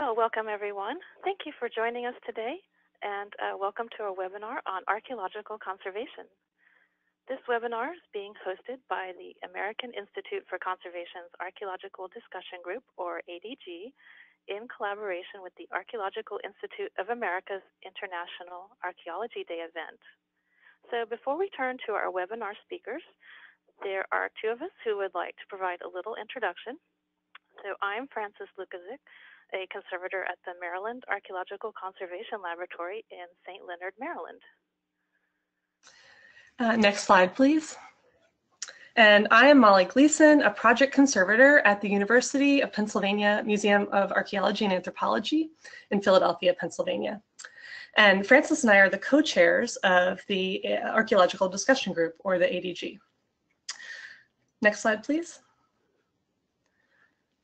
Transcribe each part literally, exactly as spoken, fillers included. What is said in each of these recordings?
Well, welcome everyone. Thank you for joining us today, and uh, welcome to our webinar on archaeological conservation. This webinar is being hosted by the American Institute for Conservation's Archaeological Discussion Group, or A D G, in collaboration with the Archaeological Institute of America's International Archaeology Day event. So before we turn to our webinar speakers, there are two of us who would like to provide a little introduction. So I'm Frances Lukasik, a conservator at the Maryland Archaeological Conservation Laboratory in Saint Leonard, Maryland. Uh, next slide, please. And I am Molly Gleason, a project conservator at the University of Pennsylvania Museum of Archaeology and Anthropology in Philadelphia, Pennsylvania. And Frances and I are the co-chairs of the Archaeological Discussion Group, or the A D G. Next slide, please.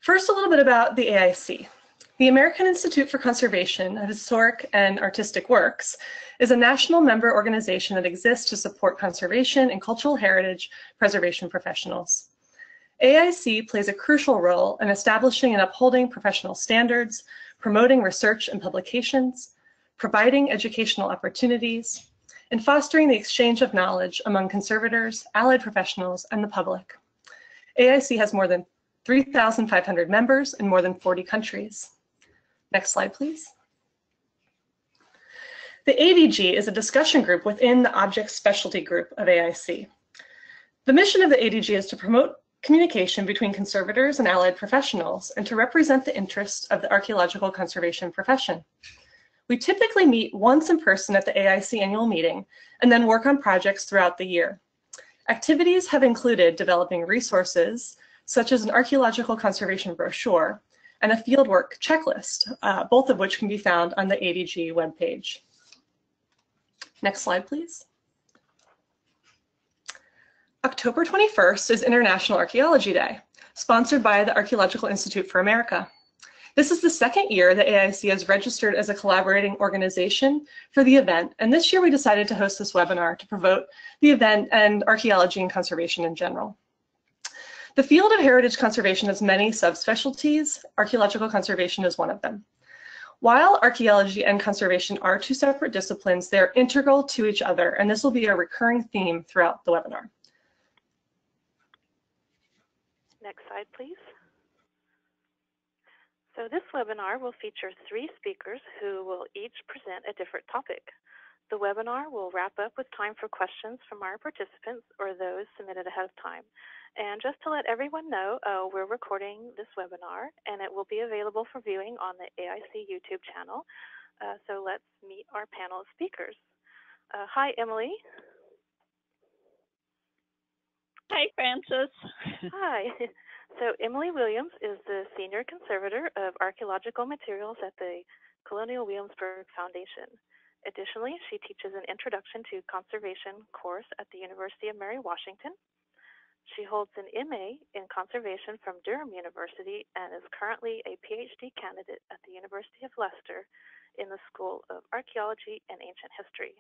First, a little bit about the A I C. The American Institute for Conservation of Historic and Artistic Works is a national member organization that exists to support conservation and cultural heritage preservation professionals. A I C plays a crucial role in establishing and upholding professional standards, promoting research and publications, providing educational opportunities, and fostering the exchange of knowledge among conservators, allied professionals, and the public. A I C has more than three thousand five hundred members in more than forty countries. Next slide, please. The A D G is a discussion group within the Object Specialty Group of A I C. The mission of the A D G is to promote communication between conservators and allied professionals and to represent the interests of the archaeological conservation profession. We typically meet once in person at the A I C annual meeting and then work on projects throughout the year. Activities have included developing resources, such as an archaeological conservation brochure and a fieldwork checklist, uh, both of which can be found on the A D G webpage. Next slide, please. October twenty-first is International Archaeology Day, sponsored by the Archaeological Institute for America. This is the second year that A I C has registered as a collaborating organization for the event, and this year we decided to host this webinar to promote the event and archaeology and conservation in general. The field of heritage conservation has many subspecialties. Archaeological conservation is one of them. While archaeology and conservation are two separate disciplines, they are integral to each other, and this will be a recurring theme throughout the webinar. Next slide, please. So this webinar will feature three speakers who will each present a different topic. The webinar will wrap up with time for questions from our participants or those submitted ahead of time. And just to let everyone know, uh, we're recording this webinar and it will be available for viewing on the A I C YouTube channel. Uh, so let's meet our panel of speakers. Uh, hi, Emily. Hi, Frances. Hi. So Emily Williams is the Senior Conservator of Archaeological Materials at the Colonial Williamsburg Foundation. Additionally, she teaches an Introduction to Conservation course at the University of Mary Washington. She holds an M A in Conservation from Durham University and is currently a PhD candidate at the University of Leicester in the School of Archaeology and Ancient History.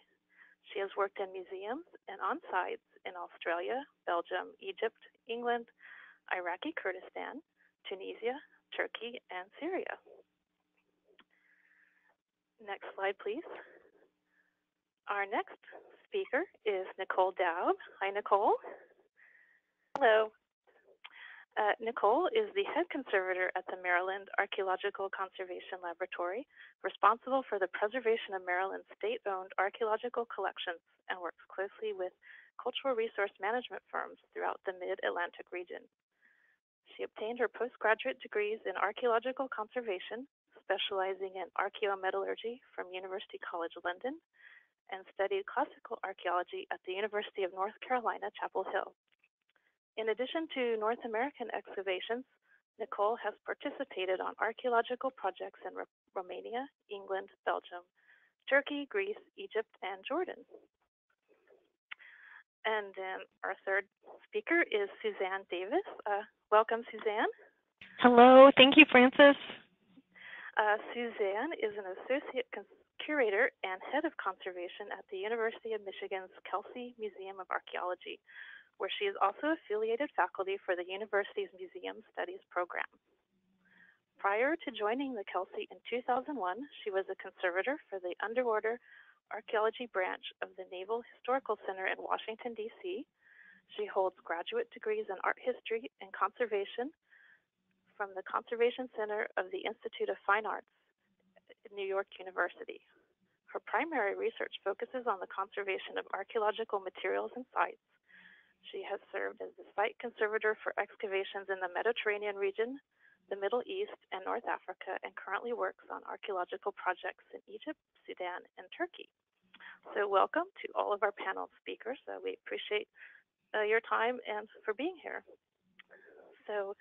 She has worked in museums and on sites in Australia, Belgium, Egypt, England, Iraqi Kurdistan, Tunisia, Turkey, and Syria. Next slide, please. Our next speaker is Nichole Doub. Hi, Nichole. Hello. Uh, Nichole is the head conservator at the Maryland Archaeological Conservation Laboratory, responsible for the preservation of Maryland's state-owned archaeological collections and works closely with cultural resource management firms throughout the Mid-Atlantic region. She obtained her postgraduate degrees in archaeological conservation, specializing in archaeometallurgy from University College London, and studied classical archaeology at the University of North Carolina, Chapel Hill. In addition to North American excavations, Nichole has participated on archaeological projects in Romania, England, Belgium, Turkey, Greece, Egypt, and Jordan. And then our third speaker is Suzanne Davis. Uh, welcome, Suzanne. Hello, thank you, Frances. Uh, Suzanne is an associate curator and head of conservation at the University of Michigan's Kelsey Museum of Archaeology, where she is also affiliated faculty for the university's Museum Studies program. Prior to joining the Kelsey in two thousand one, she was a conservator for the Underwater Archaeology Branch of the Naval Historical Center in Washington, D C She holds graduate degrees in art history and conservation from the Conservation Center of the Institute of Fine Arts at New York University. Her primary research focuses on the conservation of archaeological materials and sites. She has served as the site conservator for excavations in the Mediterranean region, the Middle East, and North Africa, and currently works on archaeological projects in Egypt, Sudan, and Turkey. So welcome to all of our panel speakers. Uh, we appreciate Uh, your time and for being here. So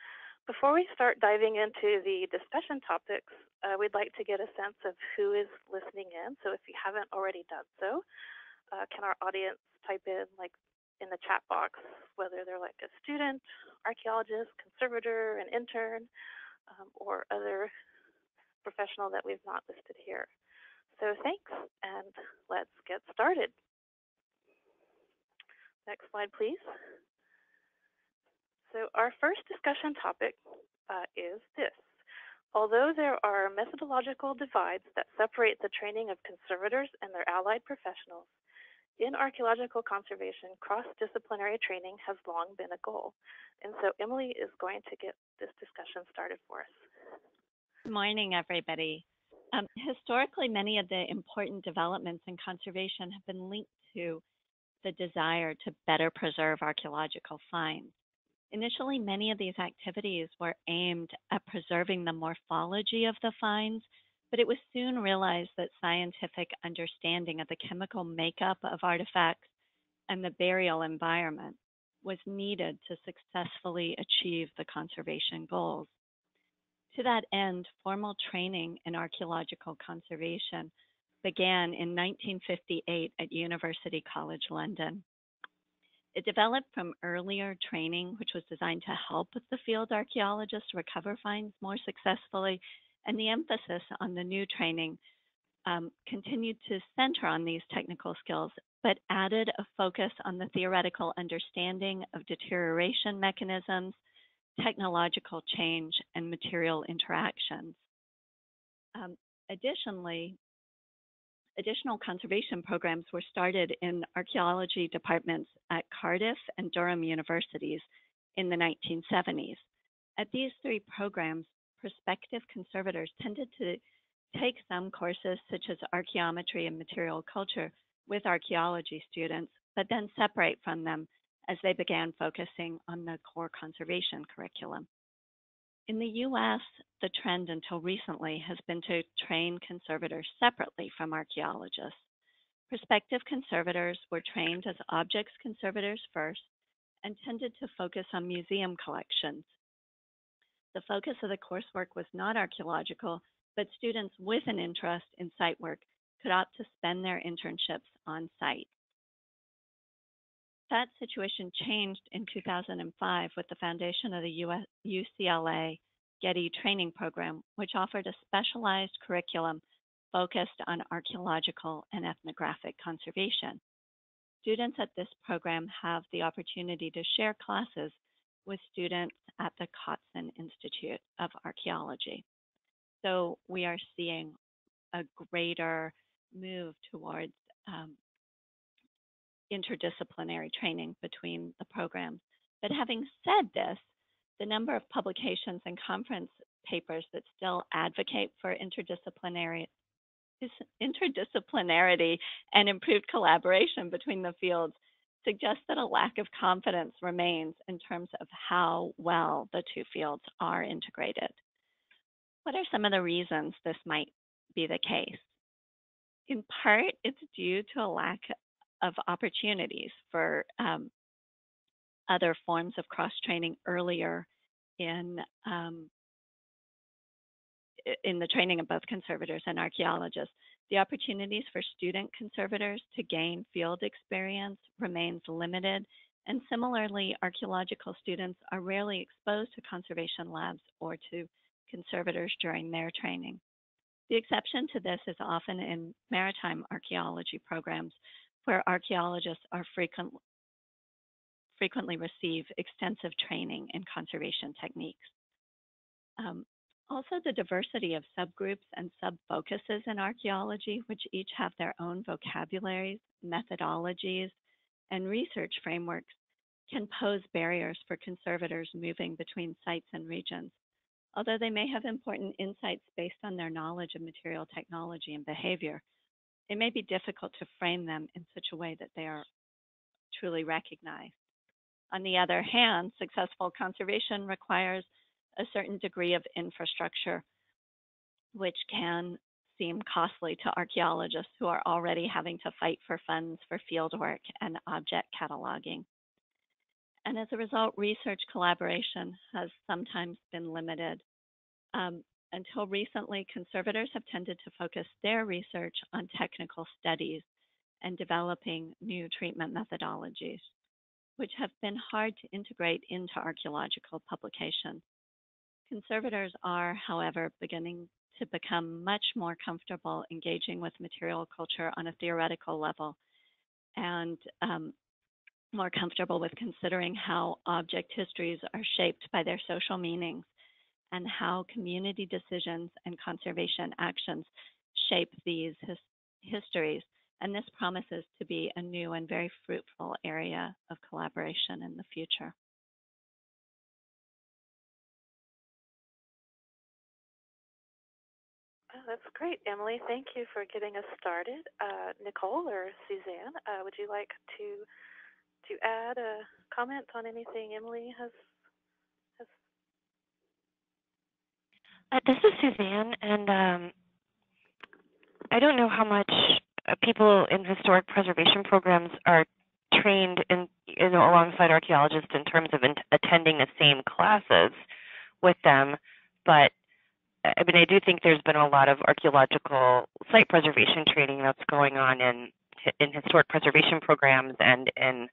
before we start diving into the discussion topics, uh, we'd like to get a sense of who is listening in. So if you haven't already done so, uh, can our audience type in, like in the chat box, whether they're like a student, archaeologist, conservator, an intern, um, or other professional that we've not listed here. So thanks, and let's get started. Next slide, please. So our first discussion topic uh, is this. Although there are methodological divides that separate the training of conservators and their allied professionals, in archaeological conservation, cross-disciplinary training has long been a goal. And so Emily is going to get this discussion started for us. Good morning, everybody. Um, historically, many of the important developments in conservation have been linked to the desire to better preserve archaeological finds. Initially, many of these activities were aimed at preserving the morphology of the finds, but it was soon realized that scientific understanding of the chemical makeup of artifacts and the burial environment was needed to successfully achieve the conservation goals. To that end, formal training in archaeological conservation began in nineteen fifty-eight at University College London. It developed from earlier training, which was designed to help the field archaeologists recover finds more successfully, and the emphasis on the new training um, continued to center on these technical skills, but added a focus on the theoretical understanding of deterioration mechanisms, technological change, and material interactions. Um, additionally, Additional conservation programs were started in archaeology departments at Cardiff and Durham universities in the nineteen seventies. At these three programs, prospective conservators tended to take some courses such as archaeometry and material culture with archaeology students, but then separate from them as they began focusing on the core conservation curriculum. In the U S, the trend until recently has been to train conservators separately from archaeologists. Prospective conservators were trained as objects conservators first and tended to focus on museum collections. The focus of the coursework was not archaeological, but students with an interest in site work could opt to spend their internships on site. That situation changed in two thousand five with the foundation of the U C L A Getty Training Program, which offered a specialized curriculum focused on archaeological and ethnographic conservation. Students at this program have the opportunity to share classes with students at the Cotsen Institute of Archaeology. So we are seeing a greater move towards um, interdisciplinary training between the programs. But having said this, the number of publications and conference papers that still advocate for interdisciplinary, interdisciplinarity and improved collaboration between the fields suggests that a lack of confidence remains in terms of how well the two fields are integrated. What are some of the reasons this might be the case? In part, it's due to a lack of opportunities for um, other forms of cross-training earlier in um, in the training of both conservators and archaeologists. The opportunities for student conservators to gain field experience remains limited, and similarly, archaeological students are rarely exposed to conservation labs or to conservators during their training. The exception to this is often in maritime archaeology programs, where archaeologists are frequent, frequently receive extensive training in conservation techniques. Um, Also, the diversity of subgroups and subfocuses in archaeology, which each have their own vocabularies, methodologies, and research frameworks, can pose barriers for conservators moving between sites and regions, although they may have important insights based on their knowledge of material technology and behavior. It may be difficult to frame them in such a way that they are truly recognized. On the other hand, successful conservation requires a certain degree of infrastructure, which can seem costly to archaeologists who are already having to fight for funds for fieldwork and object cataloging. And as a result, research collaboration has sometimes been limited. Um, until recently, conservators have tended to focus their research on technical studies and developing new treatment methodologies, which have been hard to integrate into archaeological publication. Conservators are, however, beginning to become much more comfortable engaging with material culture on a theoretical level, and um, more comfortable with considering how object histories are shaped by their social meanings and how community decisions and conservation actions shape these his histories. And this promises to be a new and very fruitful area of collaboration in the future. That's great, Emily. Thank you for getting us started. Uh, Nichole or Suzanne, uh, would you like to to add a comment on anything Emily has? has... Uh, this is Suzanne, and um, I don't know how much people in historic preservation programs are trained in, you know, alongside archaeologists in terms of in attending the same classes with them, but I mean, I do think there's been a lot of archaeological site preservation training that's going on in in historic preservation programs and in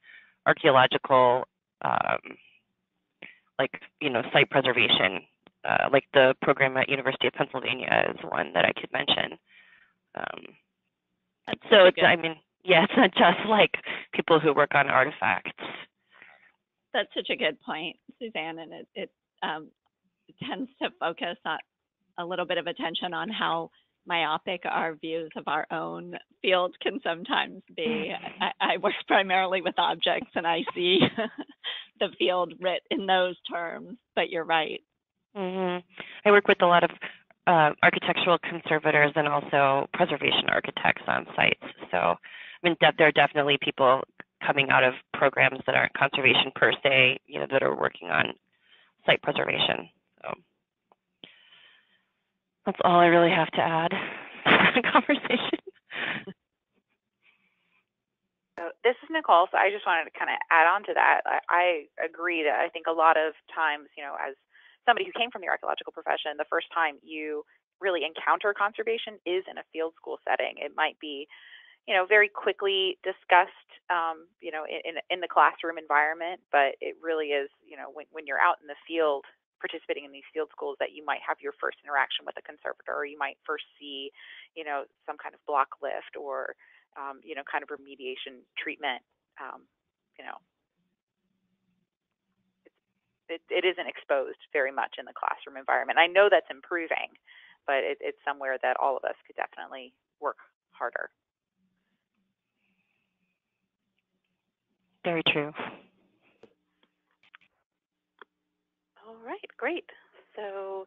archaeological, um, like, you know, site preservation, uh, like the program at University of Pennsylvania is one that I could mention. Um, so, it's, I mean, yeah, it's not just like people who work on artifacts. That's such a good point, Suzanne, and it, it, um, it tends to focus on a little bit of attention on how myopic our views of our own field can sometimes be. I, I work primarily with objects, and I see the field writ in those terms, but you're right. Mm-hmm. I work with a lot of uh, architectural conservators and also preservation architects on sites. So, I mean, there are definitely people coming out of programs that aren't conservation per se, you know, that are working on site preservation. So. That's all I really have to add to the conversation. So this is Nichole, so I just wanted to kind of add on to that. I, I agree that I think a lot of times, you know, as somebody who came from the archaeological profession, the first time you really encounter conservation is in a field school setting. It might be, you know, very quickly discussed, um, you know, in, in the classroom environment, but it really is, you know, when, when you're out in the field, participating in these field schools, that you might have your first interaction with a conservator, or you might first see, you know, some kind of block lift or, um, you know, kind of remediation treatment. Um, you know, it, it isn't exposed very much in the classroom environment. I know that's improving, but it, it's somewhere that all of us could definitely work harder. Very true. All right, great. So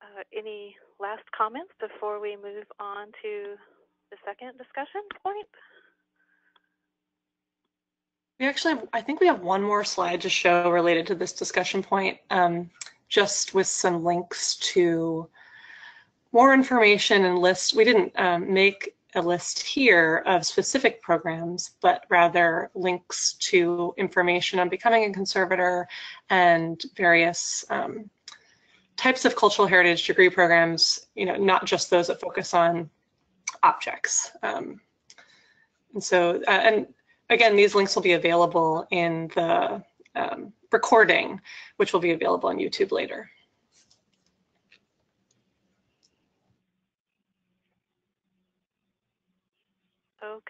uh, any last comments before we move on to the second discussion point? We actually, have, I think we have one more slide to show related to this discussion point, um, just with some links to more information and lists. We didn't um, make a list here of specific programs, but rather links to information on becoming a conservator and various um, types of cultural heritage degree programs, you know, not just those that focus on objects. Um, and so, uh, and again, these links will be available in the um, recording, which will be available on YouTube later.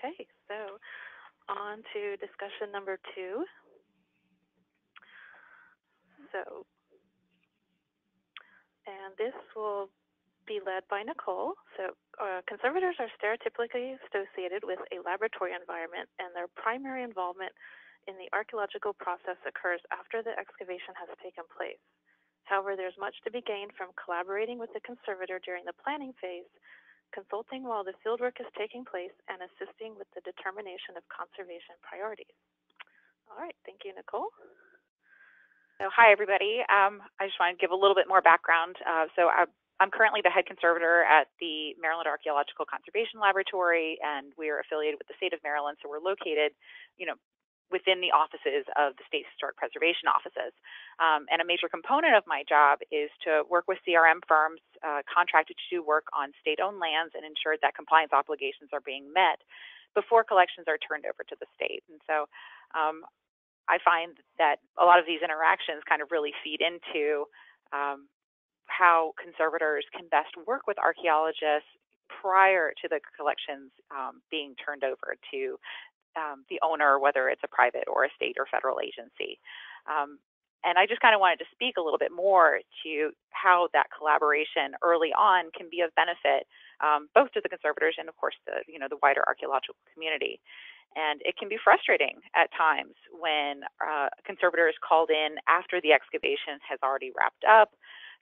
Okay, so on to discussion number two. So and this will be led by Nichole. So uh, conservators are stereotypically associated with a laboratory environment, and their primary involvement in the archaeological process occurs after the excavation has taken place. However, there's much to be gained from collaborating with the conservator during the planning phase, consulting while the fieldwork is taking place, and assisting with the determination of conservation priorities. All right, thank you, Nichole. So, hi, everybody. Um, I just want to give a little bit more background. Uh, so I, I'm currently the head conservator at the Maryland Archaeological Conservation Laboratory, and we are affiliated with the state of Maryland, so we're located, you know, within the offices of the state's historic preservation offices. Um, and a major component of my job is to work with C R M firms uh, contracted to do work on state-owned lands and ensure that compliance obligations are being met before collections are turned over to the state. And so um, I find that a lot of these interactions kind of really feed into um, how conservators can best work with archaeologists prior to the collections um, being turned over to Um, the owner, whether it's a private or a state or federal agency. Um, and I just kind of wanted to speak a little bit more to how that collaboration early on can be of benefit, um, both to the conservators and, of course, the you know the wider archaeological community. And it can be frustrating at times when uh, conservators called in after the excavation has already wrapped up,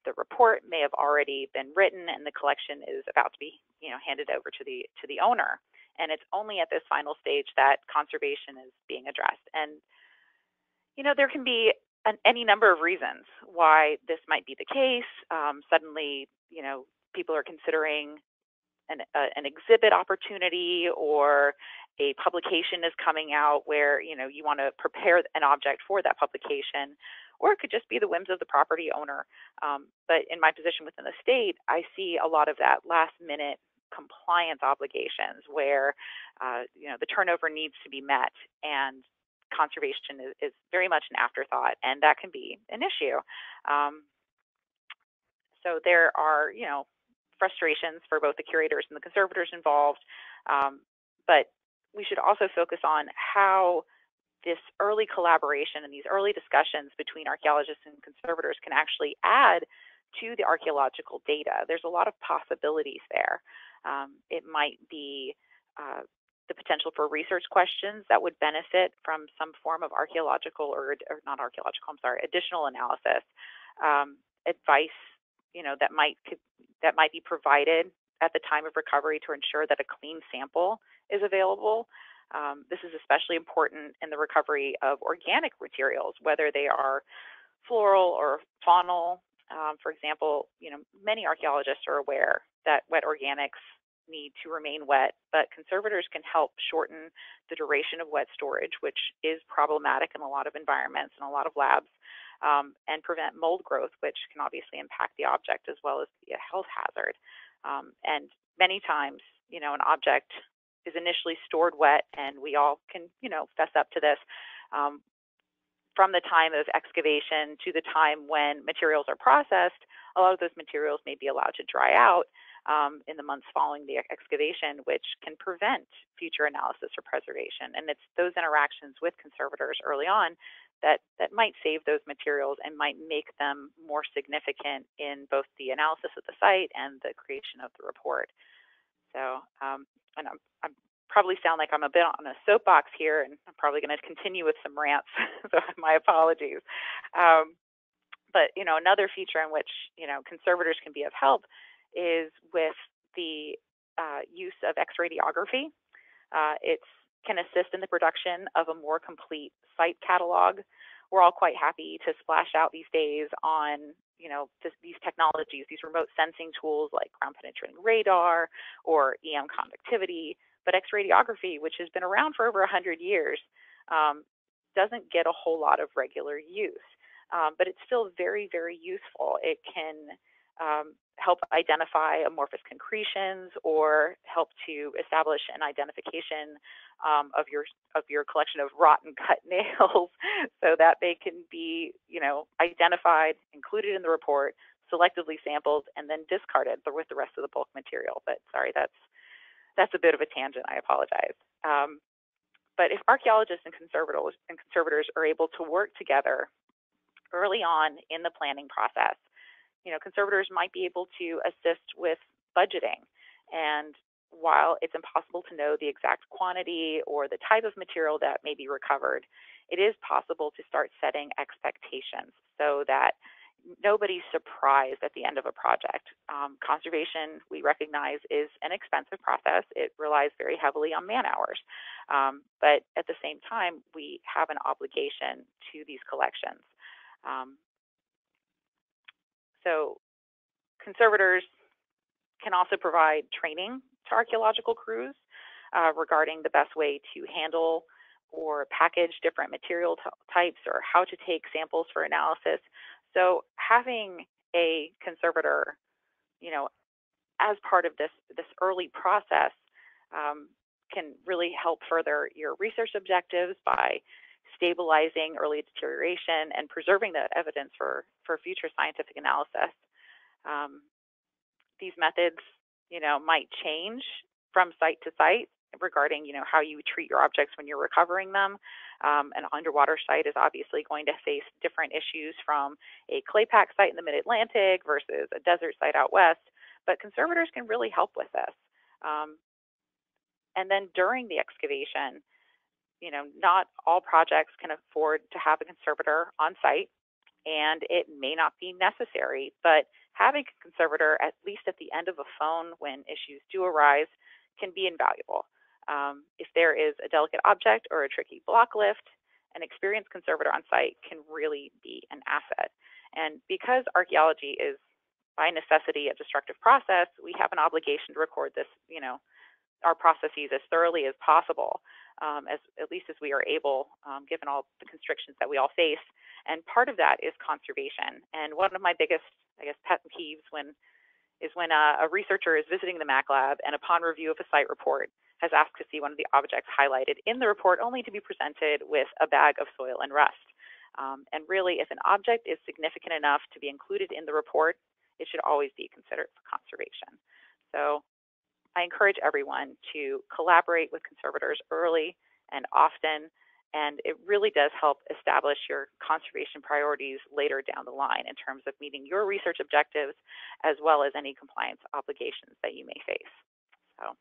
the report may have already been written, and the collection is about to be you know handed over to the to the owner. And it's only at this final stage that conservation is being addressed. And, you know, there can be an, any number of reasons why this might be the case. Um, suddenly, you know, people are considering an, a, an exhibit opportunity, or a publication is coming out where, you know, you want to prepare an object for that publication, or it could just be the whims of the property owner. Um, but in my position within the state, I see a lot of that last minute compliance obligations where uh, you know the turnover needs to be met, and conservation is, is very much an afterthought, and that can be an issue. Um, so there are you know frustrations for both the curators and the conservators involved, um, but we should also focus on how this early collaboration and these early discussions between archaeologists and conservators can actually add to the archaeological data. There's a lot of possibilities there. Um, it might be uh, the potential for research questions that would benefit from some form of archaeological or, or not archaeological, I'm sorry, additional analysis, um, advice, you know, that might could, that might be provided at the time of recovery to ensure that a clean sample is available. Um, this is especially important in the recovery of organic materials, whether they are floral or faunal. Um, for example, you know, many archaeologists are aware that wet organics need to remain wet, but conservators can help shorten the duration of wet storage, which is problematic in a lot of environments and a lot of labs, um, and prevent mold growth, which can obviously impact the object as well as be a health hazard. Um, and many times, you know, an object is initially stored wet, and we all can, you know, fess up to this. Um, From the time of excavation to the time when materials are processed, a lot of those materials may be allowed to dry out um, in the months following the excavation, which can prevent future analysis or preservation. And it's those interactions with conservators early on that, that might save those materials and might make them more significant in both the analysis of the site and the creation of the report. So, um, and I'm, I'm probably sound like I'm a bit on a soapbox here, and I'm probably going to continue with some rants, so my apologies. Um, but, you know, another feature in which, you know, conservators can be of help is with the uh, use of X-ray radiography. Uh, it can assist in the production of a more complete site catalog. We're all quite happy to splash out these days on, you know, this, these technologies, these remote sensing tools like ground-penetrating radar or E M conductivity. But X-ray radiography, which has been around for over one hundred years, um, doesn't get a whole lot of regular use. Um, but it's still very, very useful. It can um, help identify amorphous concretions or help to establish an identification um, of your of your collection of rotten cut nails so that they can be, you know, identified, included in the report, selectively sampled, and then discarded with the rest of the bulk material. But sorry, that's That's a bit of a tangent, I apologize. Um, but if archaeologists and conservators and conservators are able to work together early on in the planning process, you know, conservators might be able to assist with budgeting. And while it's impossible to know the exact quantity or the type of material that may be recovered, it is possible to start setting expectations so that nobody's surprised at the end of a project. Um, conservation, we recognize, is an expensive process. It relies very heavily on man hours. Um, but at the same time, we have an obligation to these collections. Um, so conservators can also provide training to archaeological crews uh, regarding the best way to handle or package different material types or how to take samples for analysis. So having a conservator, you know, as part of this, this early process um, can really help further your research objectives by stabilizing early deterioration and preserving that evidence for, for future scientific analysis. Um, these methods, you know, might change from site to site regarding, you know, how you treat your objects when you're recovering them. Um, an underwater site is obviously going to face different issues from a clay pack site in the mid-Atlantic versus a desert site out west, but conservators can really help with this. Um, and then during the excavation, you know, not all projects can afford to have a conservator on site, and it may not be necessary, but having a conservator, at least at the end of a phone when issues do arise, can be invaluable. Um, if there is a delicate object or a tricky block lift, an experienced conservator on site can really be an asset. And because archaeology is by necessity a destructive process, we have an obligation to record this, you know, our processes as thoroughly as possible, um, as at least as we are able, um, given all the constrictions that we all face. And part of that is conservation. And one of my biggest, I guess, pet peeves when is when a, a researcher is visiting the M A C lab and upon review of a site report has asked to see one of the objects highlighted in the report only to be presented with a bag of soil and rust. Um, and really, if an object is significant enough to be included in the report, it should always be considered for conservation. So I encourage everyone to collaborate with conservators early and often, and it really does help establish your conservation priorities later down the line in terms of meeting your research objectives as well as any compliance obligations that you may face. So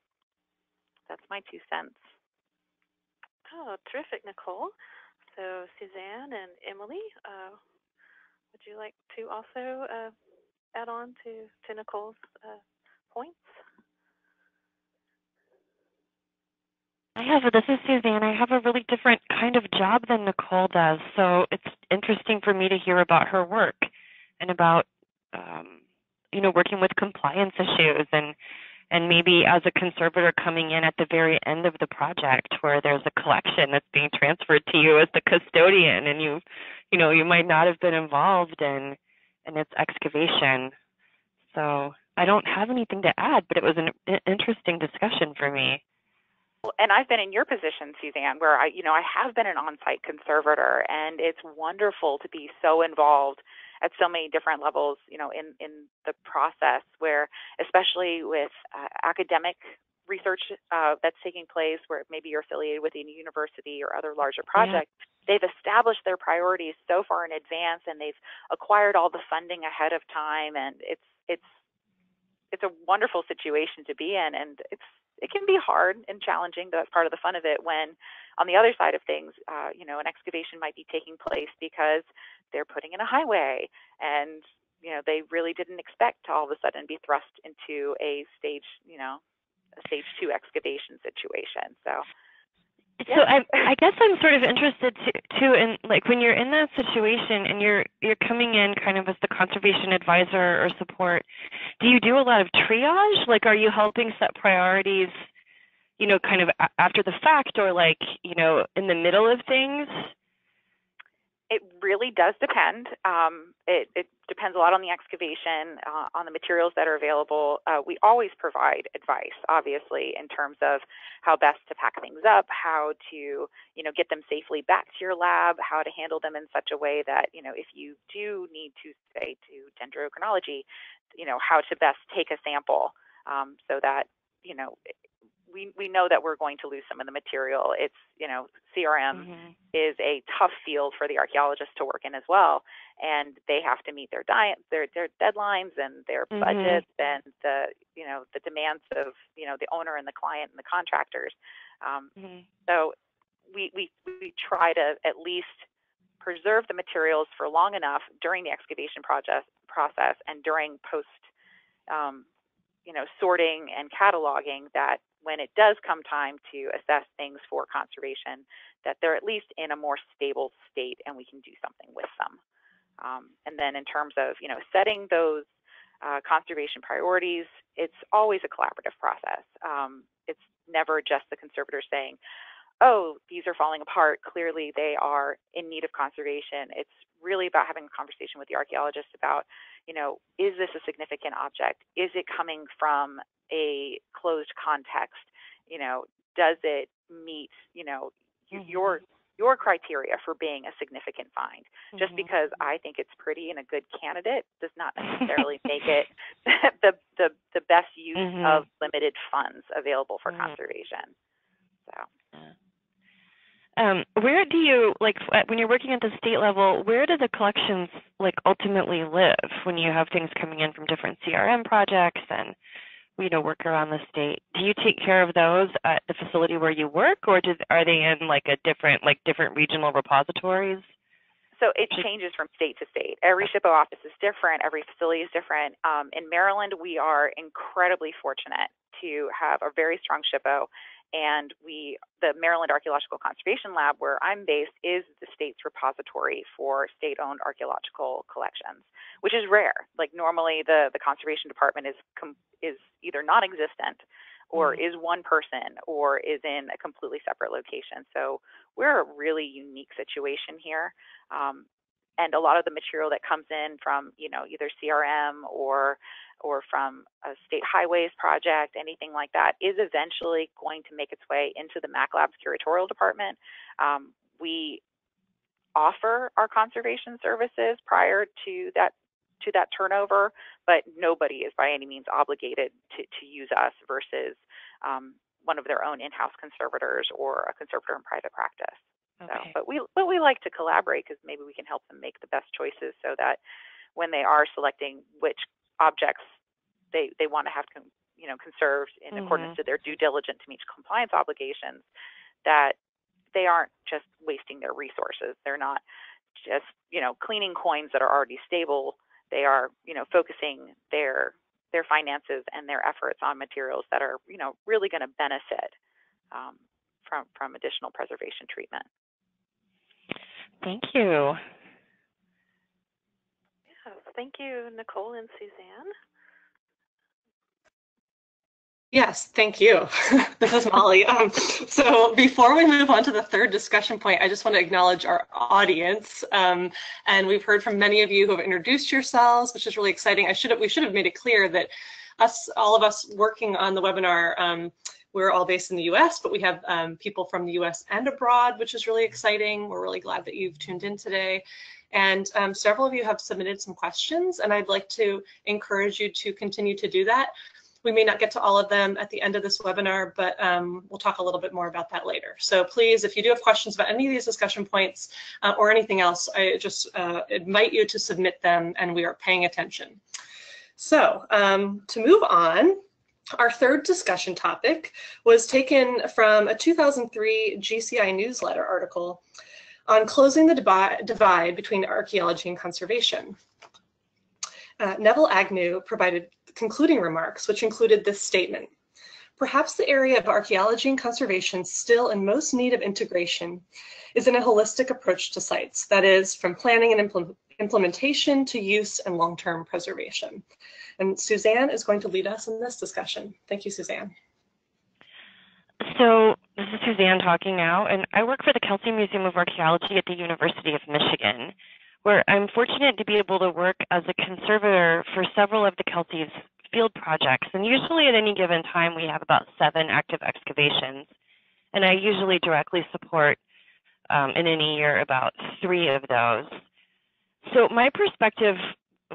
that's my two cents. Oh, terrific, Nichole. So Suzanne and Emily, uh, would you like to also uh, add on to, to Nichole's uh, points? I have, this is Suzanne. I have a really different kind of job than Nichole does, so it's interesting for me to hear about her work and about, um, you know, working with compliance issues and, and maybe as a conservator coming in at the very end of the project where there's a collection that's being transferred to you as the custodian and you, you know, you might not have been involved in, in its excavation. So I don't have anything to add, but it was an interesting discussion for me. And I've been in your position, Suzanne, where I, you know, I have been an on-site conservator, and it's wonderful to be so involved at so many different levels, you know, in, in the process where, especially with uh, academic research uh, that's taking place where maybe you're affiliated with a university or other larger project, yeah. They've established their priorities so far in advance, and they've acquired all the funding ahead of time. And it's, it's, it's a wonderful situation to be in, and it's, it can be hard and challenging, though that's part of the fun of it, when on the other side of things, uh, you know, an excavation might be taking place because they're putting in a highway and, you know, they really didn't expect to all of a sudden be thrust into a stage, you know, a stage two excavation situation. So, yeah. So I, I guess I'm sort of interested too in, like, when you're in that situation and you're, you're coming in kind of as the conservation advisor or support, do you do a lot of triage? Like, are you helping set priorities, you know, kind of after the fact or, like, you know, in the middle of things? It really does depend. Um, it, it depends a lot on the excavation, uh, on the materials that are available. Uh, we always provide advice, obviously, in terms of how best to pack things up, how to, you know, get them safely back to your lab, how to handle them in such a way that, you know, if you do need to, say, to dendrochronology, you know, how to best take a sample um, so that, you know, we, we know that we're going to lose some of the material. It's, you know, C R M mm-hmm. is a tough field for the archaeologists to work in as well. And they have to meet their diet, their, their deadlines and their mm-hmm. budgets and the, you know, the demands of, you know, the owner and the client and the contractors. Um, mm-hmm. So we, we, we try to at least preserve the materials for long enough during the excavation project process and during post, um, you know, sorting and cataloging, that when it does come time to assess things for conservation, that they're at least in a more stable state and we can do something with them. Um, and then in terms of, you know, setting those uh, conservation priorities, it's always a collaborative process. Um, it's never just the conservator saying, oh, these are falling apart, clearly they are in need of conservation. It's really about having a conversation with the archaeologist about, you know, is this a significant object? Is it coming from a closed context? You know, does it meet, you know, mm-hmm. your your criteria for being a significant find? Mm-hmm. Just because I think it's pretty and a good candidate does not necessarily make it the, the, the best use mm-hmm. of limited funds available for mm-hmm. conservation. So. Yeah. Um, where do you, like, when you're working at the state level, where do the collections, like, ultimately live when you have things coming in from different C R M projects and, you know, work around the state? Do you take care of those at the facility where you work, or do, are they in, like, a different, like, different regional repositories? So it changes from state to state. Every S H P O office is different. Every facility is different. Um, in Maryland, we are incredibly fortunate to have a very strong S H P O. And we, the Maryland Archaeological Conservation Lab, where I'm based, is the state's repository for state-owned archaeological collections, which is rare. Like, normally, the, the conservation department is com is either non-existent, or mm-hmm. is one person, or is in a completely separate location. So we're a really unique situation here. Um, and a lot of the material that comes in from, you know, either C R M or or from a state highways project, anything like that, is eventually going to make its way into the M A C Lab's curatorial department. Um, we offer our conservation services prior to that to that turnover, but nobody is by any means obligated to, to use us versus um, one of their own in-house conservators or a conservator in private practice. Okay. So, but we but we like to collaborate because maybe we can help them make the best choices so that when they are selecting which objects they they want to have you know conserved in mm-hmm. accordance to their due diligence to meet compliance obligations, that they aren't just wasting their resources. They're not just you know cleaning coins that are already stable. They are you know focusing their their finances and their efforts on materials that are you know really going to benefit um, from from additional preservation treatment. Thank you. Thank you, Nichole and Suzanne. Yes, thank you. This is Molly. Um, so before we move on to the third discussion point, I just want to acknowledge our audience. Um, and we've heard from many of you who have introduced yourselves, which is really exciting. I should have, we should have made it clear that us, all of us working on the webinar, um, we're all based in the U S, but we have um, people from the U S and abroad, which is really exciting. We're really glad that you've tuned in today. And um, several of you have submitted some questions, and I'd like to encourage you to continue to do that. We may not get to all of them at the end of this webinar, but um, we'll talk a little bit more about that later. So please, if you do have questions about any of these discussion points uh, or anything else, I just uh, invite you to submit them, and we are paying attention. So um, to move on, our third discussion topic was taken from a two thousand three G C I newsletter article on closing the divide between archaeology and conservation. Uh, Neville Agnew provided concluding remarks, which included this statement. Perhaps the area of archaeology and conservation still in most need of integration is in a holistic approach to sites, that is, from planning and implement implementation to use and long-term preservation. And Suzanne is going to lead us in this discussion. Thank you, Suzanne. So this is Suzanne talking now, and I work for the Kelsey Museum of Archaeology at the University of Michigan, where I'm fortunate to be able to work as a conservator for several of the Kelsey's field projects. And usually at any given time, we have about seven active excavations, and I usually directly support um, in any year about three of those. So my perspective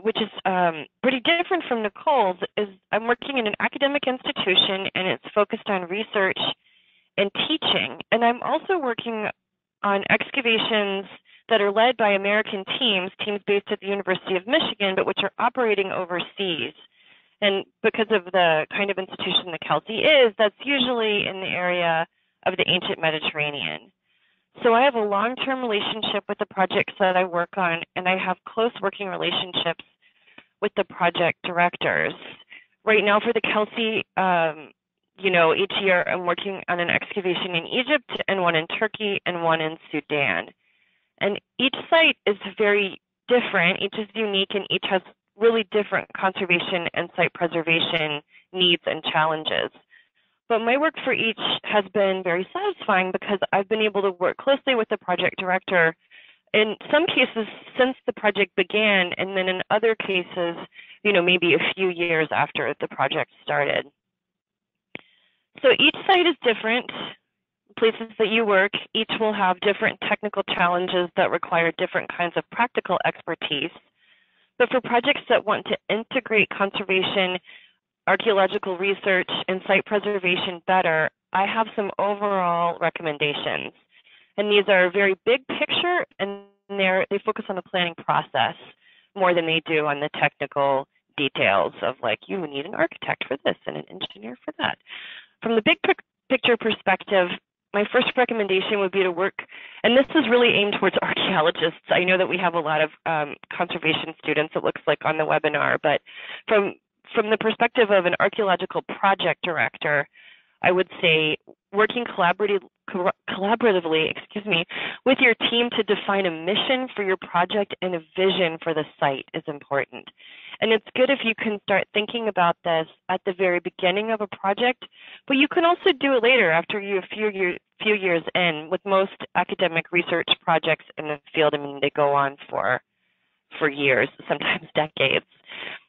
which is um, pretty different from Nichole's, is I'm working in an academic institution, and it's focused on research and teaching. And I'm also working on excavations that are led by American teams, teams based at the University of Michigan, but which are operating overseas. And because of the kind of institution that Kelsey is, that's usually in the area of the ancient Mediterranean. So I have a long-term relationship with the projects that I work on, and I have close working relationships with the project directors. Right now for the Kelsey, um, you know, each year I'm working on an excavation in Egypt and one in Turkey and one in Sudan. And each site is very different, each is unique, and each has really different conservation and site preservation needs and challenges. But my work for each has been very satisfying because I've been able to work closely with the project director, in some cases since the project began, and then in other cases, you know, maybe a few years after the project started. So each site is different. Places that you work, each will have different technical challenges that require different kinds of practical expertise. But for projects that want to integrate conservation, archaeological research, and site preservation better, I have some overall recommendations. And these are very big picture, and they focus on the planning process more than they do on the technical details of, like, you need an architect for this and an engineer for that. From the big picture perspective, my first recommendation would be to work, and this is really aimed towards archaeologists. I know that we have a lot of um, conservation students, it looks like, on the webinar, but from From the perspective of an archaeological project director, I would say working collaborative, collaboratively, excuse me, with your team to define a mission for your project and a vision for the site is important. And it's good if you can start thinking about this at the very beginning of a project, but you can also do it later after you a few, year, few years in. With most academic research projects in the field, I mean, they go on for, for years, sometimes decades.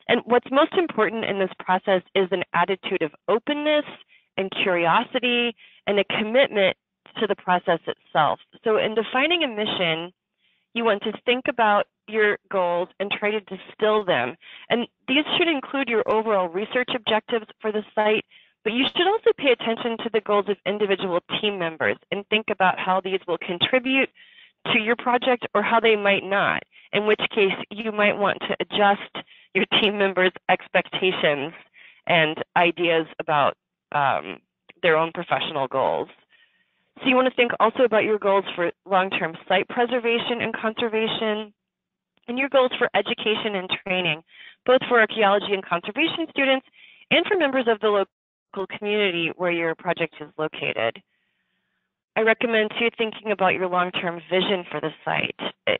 And what's most important in this process is an attitude of openness and curiosity and a commitment to the process itself. So in defining a mission, you want to think about your goals and try to distill them. And these should include your overall research objectives for the site, but you should also pay attention to the goals of individual team members and think about how these will contribute to your project or how they might not, in which case you might want to adjust your team members' expectations and ideas about um, their own professional goals. So you want to think also about your goals for long-term site preservation and conservation, and your goals for education and training, both for archaeology and conservation students and for members of the local community where your project is located. I recommend, too, thinking about your long-term vision for the site.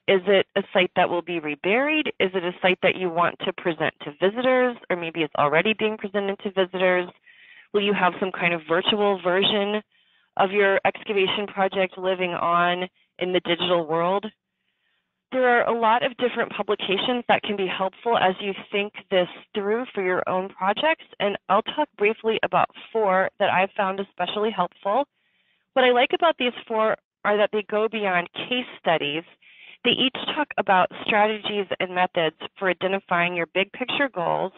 Is it a site that will be reburied? Is it a site that you want to present to visitors, or maybe it's already being presented to visitors? Will you have some kind of virtual version of your excavation project living on in the digital world? There are a lot of different publications that can be helpful as you think this through for your own projects, and I'll talk briefly about four that I've found especially helpful. What I like about these four are that they go beyond case studies. They each talk about strategies and methods for identifying your big picture goals,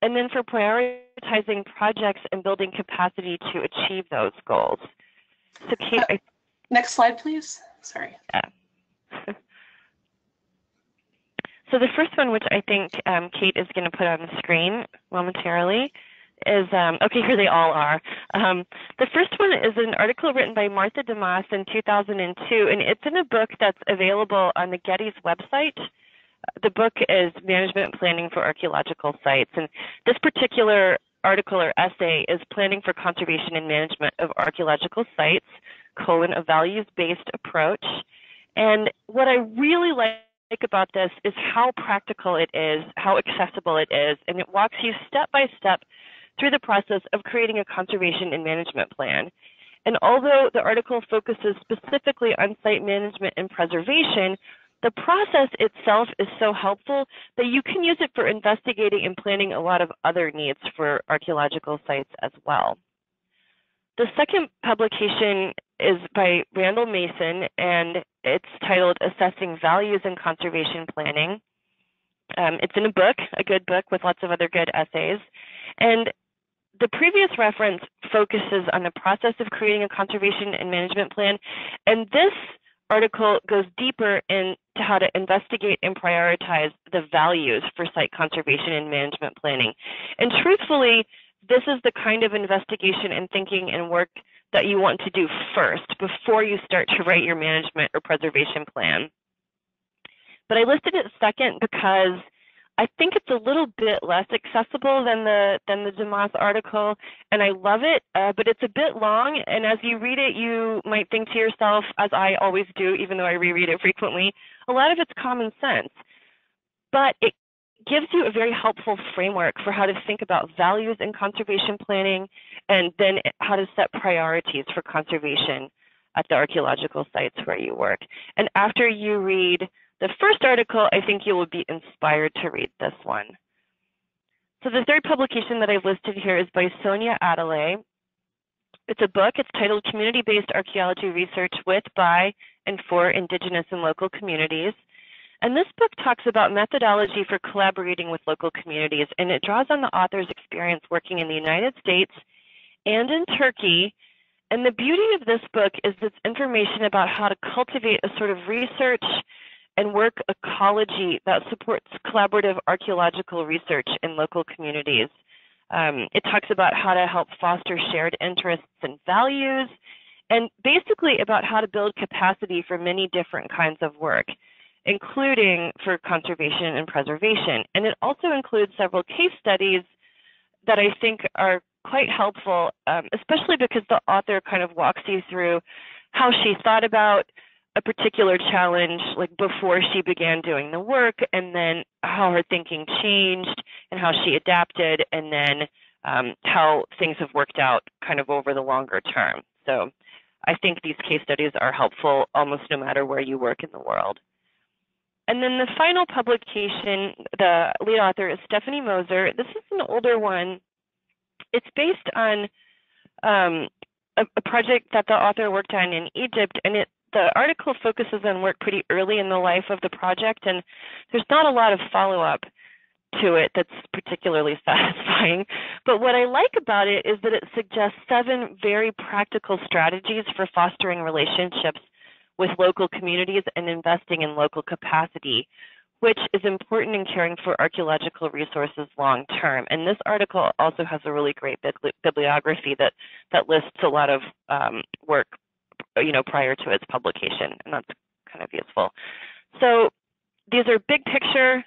and then for prioritizing projects and building capacity to achieve those goals. So Kate, uh, I next slide, please. Sorry. Yeah. So the first one, which I think um, Kate is going to put on the screen momentarily, is, um, okay, here they all are. Um, the first one is an article written by Martha Demas in two thousand two, and it's in a book that's available on the Getty's website. The book is Management Planning for Archaeological Sites, and this particular article or essay is Planning for Conservation and Management of Archaeological Sites, colon, a Values-Based Approach. And what I really like about this is how practical it is, how accessible it is, and it walks you step by step through the process of creating a conservation and management plan. And although the article focuses specifically on site management and preservation, the process itself is so helpful that you can use it for investigating and planning a lot of other needs for archaeological sites as well. The second publication is by Randall Mason, and it's titled Assessing Values in Conservation Planning. Um, it's in a book, a good book with lots of other good essays. And the previous reference focuses on the process of creating a conservation and management plan, and this article goes deeper into how to investigate and prioritize the values for site conservation and management planning. And truthfully, this is the kind of investigation and thinking and work that you want to do first before you start to write your management or preservation plan. But I listed it second because I think it's a little bit less accessible than the than the Demas article, and I love it, uh, but it's a bit long, and as you read it, you might think to yourself, as I always do, even though I reread it frequently, a lot of it's common sense. But it gives you a very helpful framework for how to think about values in conservation planning, and then how to set priorities for conservation at the archaeological sites where you work. And after you read the first article, I think you will be inspired to read this one. So the third publication that I've listed here is by Sonia Adelaide. It's a book. It's titled Community-Based Archaeology Research with, by, and for Indigenous and Local Communities. And this book talks about methodology for collaborating with local communities, and it draws on the author's experience working in the United States and in Turkey. And the beauty of this book is its information about how to cultivate a sort of research and work ecology that supports collaborative archaeological research in local communities. Um, it talks about how to help foster shared interests and values, and basically about how to build capacity for many different kinds of work, including for conservation and preservation. And it also includes several case studies that I think are quite helpful, um, especially because the author kind of walks you through how she thought about a particular challenge, like before she began doing the work, and then how her thinking changed and how she adapted, and then um, how things have worked out kind of over the longer term. So I think these case studies are helpful almost no matter where you work in the world. And then the final publication, the lead author is Stephanie Moser. This is an older one. It's based on um, a, a project that the author worked on in Egypt, and it the article focuses on work pretty early in the life of the project, and there's not a lot of follow-up to it that's particularly satisfying. But what I like about it is that it suggests seven very practical strategies for fostering relationships with local communities and investing in local capacity, which is important in caring for archaeological resources long-term. And this article also has a really great bibliography that, that lists a lot of um, work, you know, prior to its publication, and that's kind of useful. So these are big picture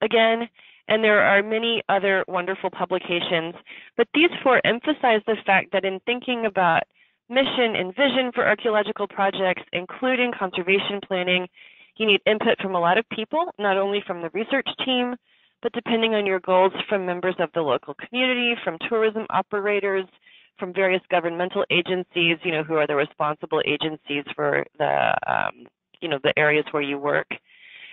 again, and there are many other wonderful publications, but these four emphasize the fact that in thinking about mission and vision for archaeological projects, including conservation planning, you need input from a lot of people, not only from the research team, but depending on your goals, from members of the local community, from tourism operators, from various governmental agencies, you know, who are the responsible agencies for the, um, you know, the areas where you work.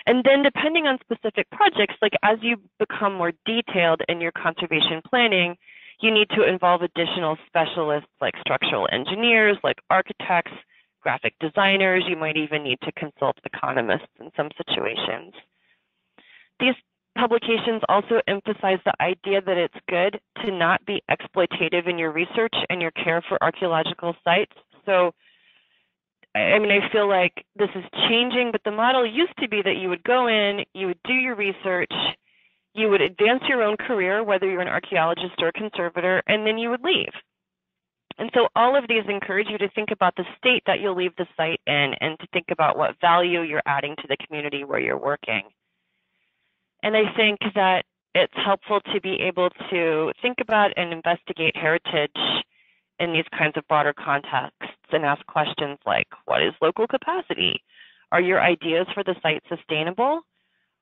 And then depending on specific projects, like as you become more detailed in your conservation planning, you need to involve additional specialists like structural engineers, like architects, graphic designers. You might even need to consult economists in some situations. These publications also emphasize the idea that it's good to not be exploitative in your research and your care for archaeological sites. So, I mean, I feel like this is changing, but the model used to be that you would go in, you would do your research, you would advance your own career, whether you're an archaeologist or a conservator, and then you would leave. And so all of these encourage you to think about the state that you'll leave the site in, and to think about what value you're adding to the community where you're working. And I think that it's helpful to be able to think about and investigate heritage in these kinds of broader contexts, and ask questions like, what is local capacity? Are your ideas for the site sustainable?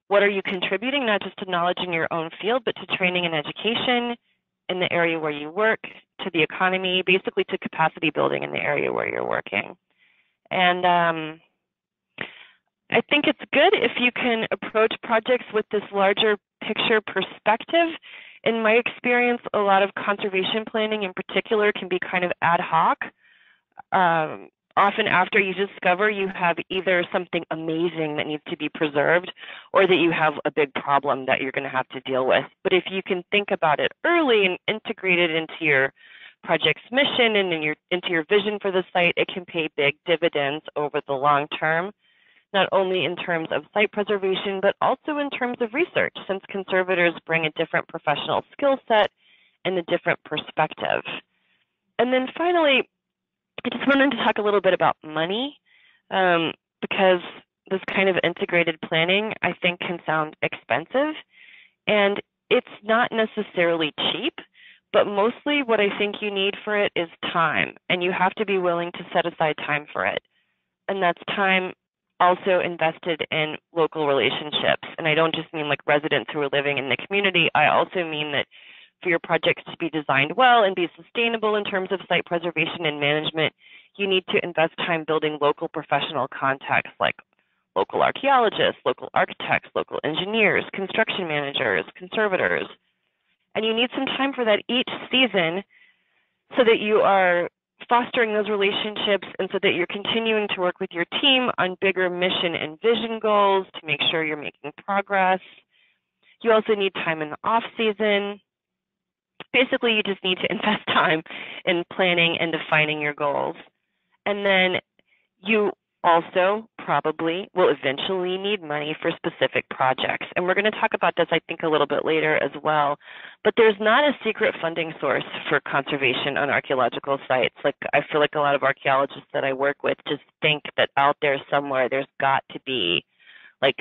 What are you contributing, not just to knowledge in your own field, but to training and education in the area where you work, to the economy, basically to capacity building in the area where you're working? And um, I think it's good if you can approach projects with this larger picture perspective. In my experience, a lot of conservation planning in particular can be kind of ad hoc. Um, Often after you discover, you have either something amazing that needs to be preserved, or that you have a big problem that you're going to have to deal with. But if you can think about it early and integrate it into your project's mission and in your, into your vision for the site, it can pay big dividends over the long term, not only in terms of site preservation, but also in terms of research, since conservators bring a different professional skill set and a different perspective. And then finally, I just wanted to talk a little bit about money, um, because this kind of integrated planning, I think, can sound expensive. And it's not necessarily cheap, but mostly what I think you need for it is time. And you have to be willing to set aside time for it. And that's time also invested in local relationships. And I don't just mean like residents who are living in the community. I also mean that for your projects to be designed well and be sustainable in terms of site preservation and management, you need to invest time building local professional contacts like local archaeologists, local architects, local engineers, construction managers, conservators. And you need some time for that each season so that you are fostering those relationships and so that you're continuing to work with your team on bigger mission and vision goals to make sure you're making progress. You also need time in the off season. Basically, you just need to invest time in planning and defining your goals. And then you also probably will eventually need money for specific projects. And we're going to talk about this, I think, a little bit later as well. But there's not a secret funding source for conservation on archaeological sites. Like, I feel like a lot of archaeologists that I work with just think that out there somewhere there's got to be, like,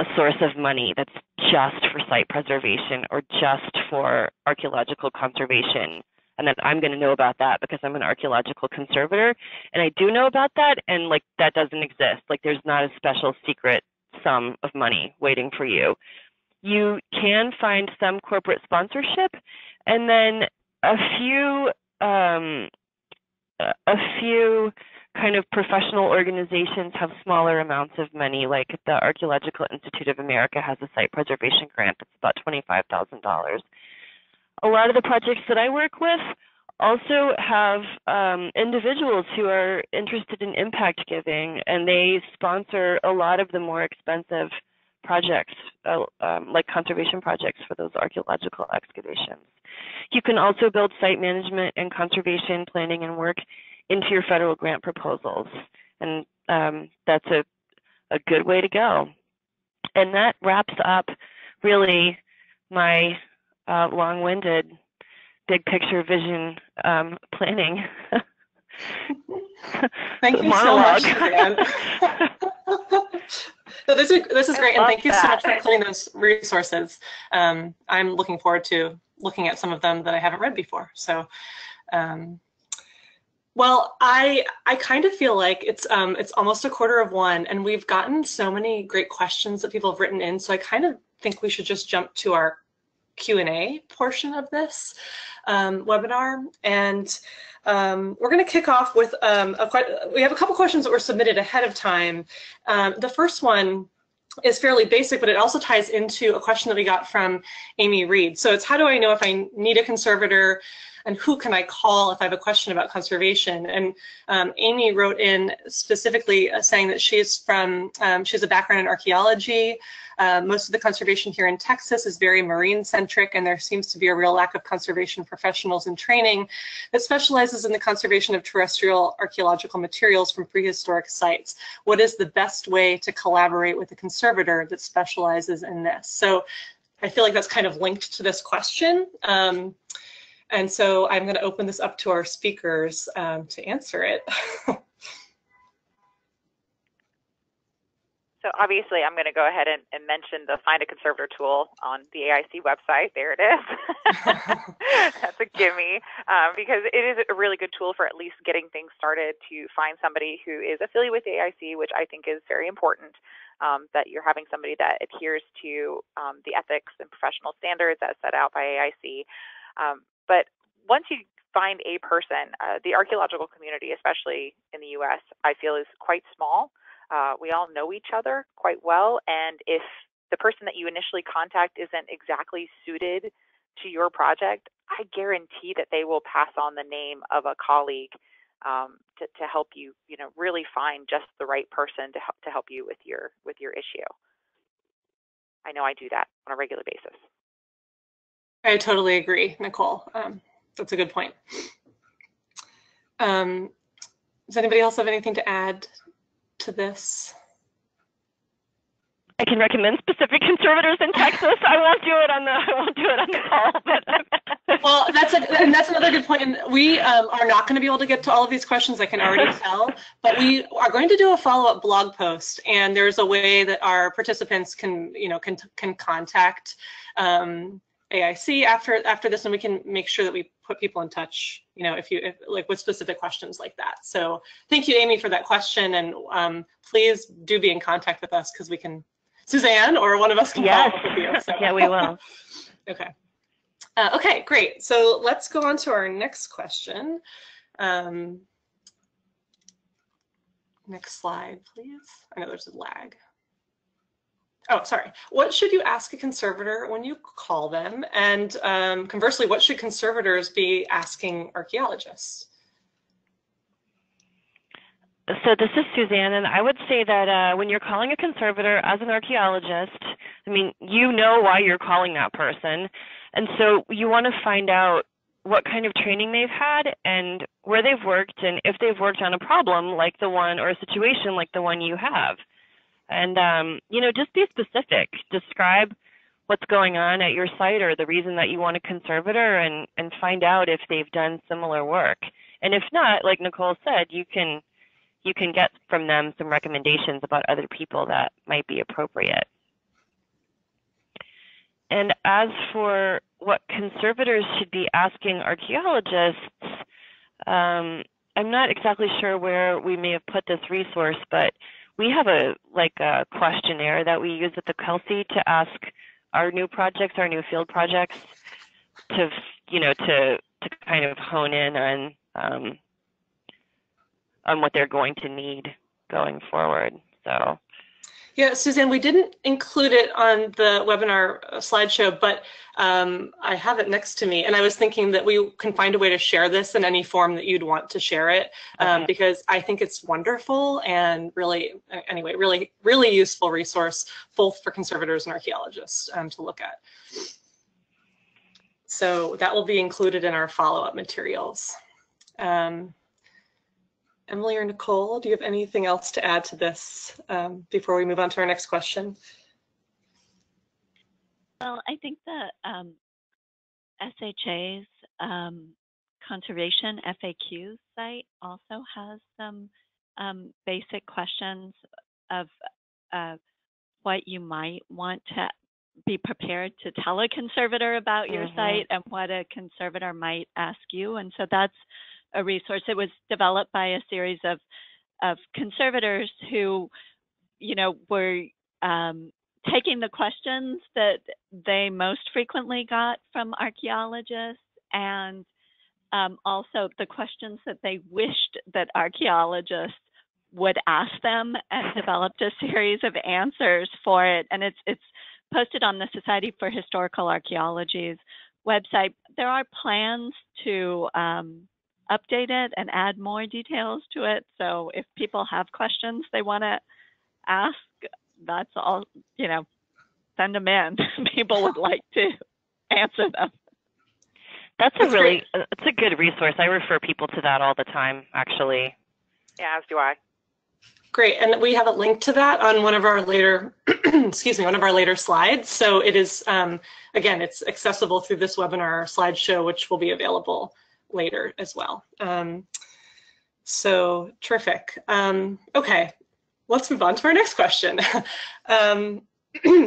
a source of money that's just for site preservation or just for archaeological conservation, and that I'm going to know about that because I'm an archaeological conservator and I do know about that, and like that doesn't exist. Like, there's not a special secret sum of money waiting for you. You can find some corporate sponsorship, and then a few um, a few kind of professional organizations have smaller amounts of money, like the Archaeological Institute of America has a site preservation grant that's about twenty-five thousand dollars. A lot of the projects that I work with also have um, individuals who are interested in impact giving, and they sponsor a lot of the more expensive projects, uh, um, like conservation projects for those archaeological excavations. You can also build site management and conservation planning and work into your federal grant proposals. And um, that's a, a good way to go. And that wraps up really my uh, long-winded big picture vision um, planning. Thank you so much, Suzanne. So this is, this is great, and thank you so much for including those resources. Um, I'm looking forward to looking at some of them that I haven't read before. So. Um, Well, I I kind of feel like it's um it's almost a quarter of one, and we've gotten so many great questions that people have written in. So I kind of think we should just jump to our Q and A portion of this um, webinar, and um, we're going to kick off with um a, we have a couple questions that were submitted ahead of time. Um, the first one is fairly basic, but it also ties into a question that we got from Amy Reed. So it's, how do I know if I need a conservator? And who can I call if I have a question about conservation? And um, Amy wrote in specifically saying that she's from, um, she has a background in archaeology. Uh, most of the conservation here in Texas is very marine centric, and there seems to be a real lack of conservation professionals in training that specializes in the conservation of terrestrial archaeological materials from prehistoric sites. What is the best way to collaborate with a conservator that specializes in this? So I feel like that's kind of linked to this question. Um, And so I'm going to open this up to our speakers um, to answer it. So obviously, I'm going to go ahead and, and mention the Find a Conservator tool on the A I C website. There it is. That's a gimme, um, because it is a really good tool for at least getting things started, to find somebody who is affiliated with the A I C, which I think is very important, um, that you're having somebody that adheres to um, the ethics and professional standards that are set out by A I C. Um, But once you find a person, uh, the archaeological community, especially in the U S, I feel is quite small. Uh, we all know each other quite well. And if the person that you initially contact isn't exactly suited to your project, I guarantee that they will pass on the name of a colleague um, to, to help you, you know, really find just the right person to help to help you with your with your issue. I know I do that on a regular basis. I totally agree, Nichole. Um, that's a good point. Um, does anybody else have anything to add to this? I can recommend specific conservators in Texas. I won't do it on the I won't do it on the call. But well, that's a, and that's another good point. And we um, are not going to be able to get to all of these questions. I can already tell, but we are going to do a follow-up blog post. And there's a way that our participants can you know can can contact um, A I C after after this, and we can make sure that we put people in touch. You know, if you if, like with specific questions like that. So thank you, Amy, for that question, and um, please do be in contact with us because we can. Suzanne or one of us can yes. follow up with you. So. Yeah, we will. Okay. Uh, okay, great. So let's go on to our next question. Um, next slide, please. I know there's a lag. Oh, sorry. What should you ask a conservator when you call them? And um, conversely, what should conservators be asking archaeologists? So this is Suzanne, and I would say that uh, when you're calling a conservator as an archaeologist, I mean, you know why you're calling that person. And so you want to find out what kind of training they've had and where they've worked and if they've worked on a problem like the one or a situation like the one you have. And, um, you know, just be specific. Describe what's going on at your site or the reason that you want a conservator and, and find out if they've done similar work. And if not, like Nichole said, you can... you can get from them some recommendations about other people that might be appropriate. And as for what conservators should be asking archaeologists, um, I'm not exactly sure where we may have put this resource, but we have a like a questionnaire that we use at the Kelsey to ask our new projects, our new field projects, to you know to to kind of hone in on. Um, on what they're going to need going forward, so. Yeah, Suzanne, we didn't include it on the webinar slideshow, but um, I have it next to me, and I was thinking that we can find a way to share this in any form that you'd want to share it, um, okay. because I think it's wonderful and really, anyway, really, really useful resource, both for conservators and archaeologists um, to look at. So that will be included in our follow-up materials. Um, Emily or Nichole, do you have anything else to add to this um, before we move on to our next question? Well, I think that um, S H A's um, conservation F A Q site also has some um, basic questions of uh, what you might want to be prepared to tell a conservator about mm-hmm. your site and what a conservator might ask you. And so that's a resource. It was developed by a series of of conservators who, you know, were um, taking the questions that they most frequently got from archaeologists, and um, also the questions that they wished that archaeologists would ask them, and developed a series of answers for it. And it's it's posted on the Society for Historical Archaeology's website. There are plans to um, update it and add more details to it. So if people have questions they want to ask, that's all, you know, send them in. People would like to answer them. That's a really, it's a good resource. I refer people to that all the time, actually. Yeah, as do I. Great, and we have a link to that on one of our later, excuse me, one of our later slides. So it is, um, again, it's accessible through this webinar slideshow, which will be available later as well. Um, so terrific. Um, okay, let's move on to our next question. um,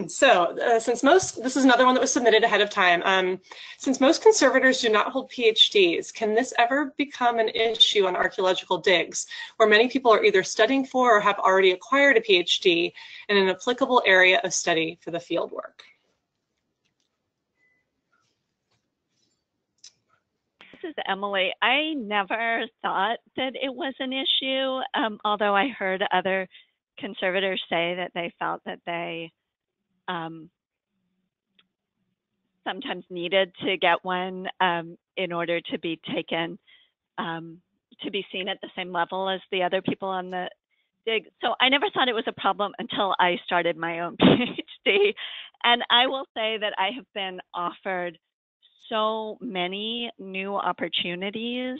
so uh, since most, this is another one that was submitted ahead of time. Um, since most conservators do not hold PhDs, can this ever become an issue on archaeological digs where many people are either studying for or have already acquired a PhD in an applicable area of study for the field work? This is Emily. I never thought that it was an issue, um, although I heard other conservators say that they felt that they um, sometimes needed to get one um, in order to be taken, um, to be seen at the same level as the other people on the dig. So I never thought it was a problem until I started my own PhD. And I will say that I have been offered so many new opportunities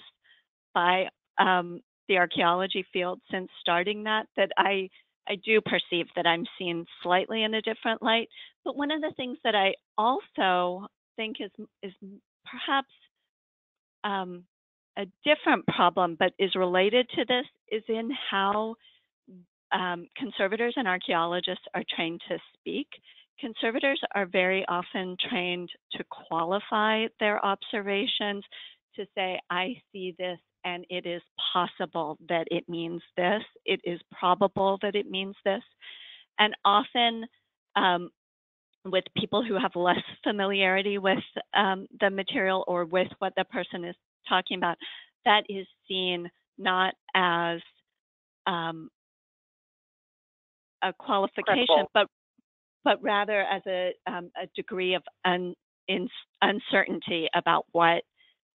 by um, the archaeology field since starting that, that I, I do perceive that I'm seen slightly in a different light. But one of the things that I also think is, is perhaps um, a different problem, but is related to this, is in how um, conservators and archaeologists are trained to speak. Conservators are very often trained to qualify their observations, to say, I see this, and it is possible that it means this. It is probable that it means this. And often um, with people who have less familiarity with um, the material or with what the person is talking about, that is seen not as um, a qualification, Cripple. but but rather as a, um, a degree of un, in, uncertainty about what